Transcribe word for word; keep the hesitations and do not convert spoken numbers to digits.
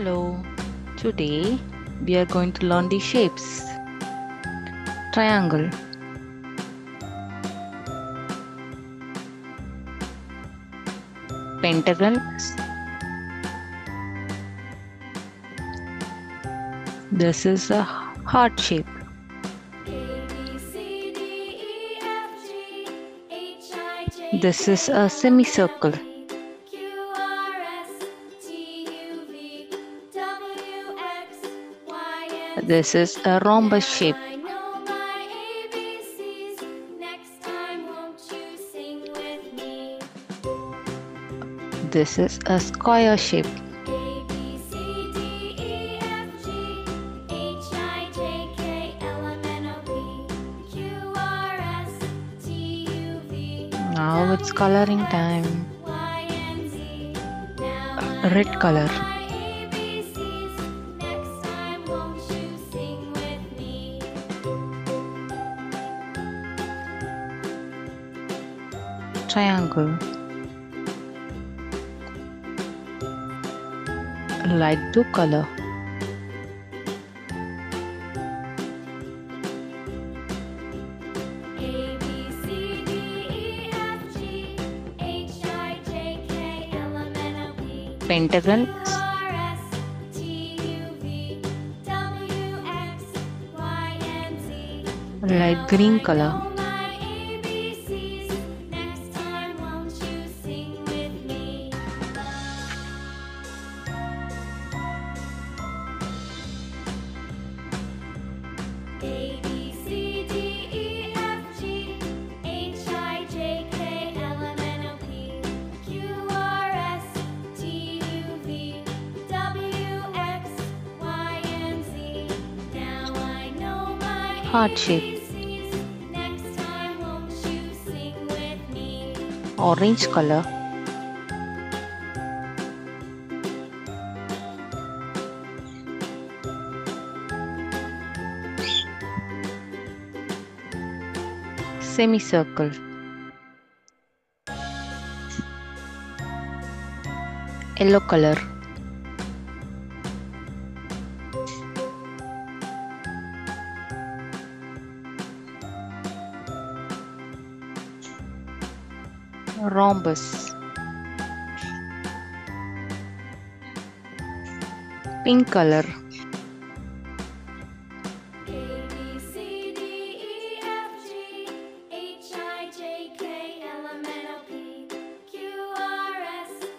Hello, today we are going to learn the shapes. Triangle, pentagon, this is a heart shape. This is a semicircle. This is a rhombus shape. This is a square shape. Now it's coloring time. Red color. Triangle, light blue color, pentagon, light green color. A, B, C, D, E, F, G, H, I, J, K, L, M, N, O, P, Q, R, S, T, U, V, W, X, Y, and Z. Now I know my heart shape. Next time won't you sing with me? Orange color, semicircle, yellow color, rhombus, pink color,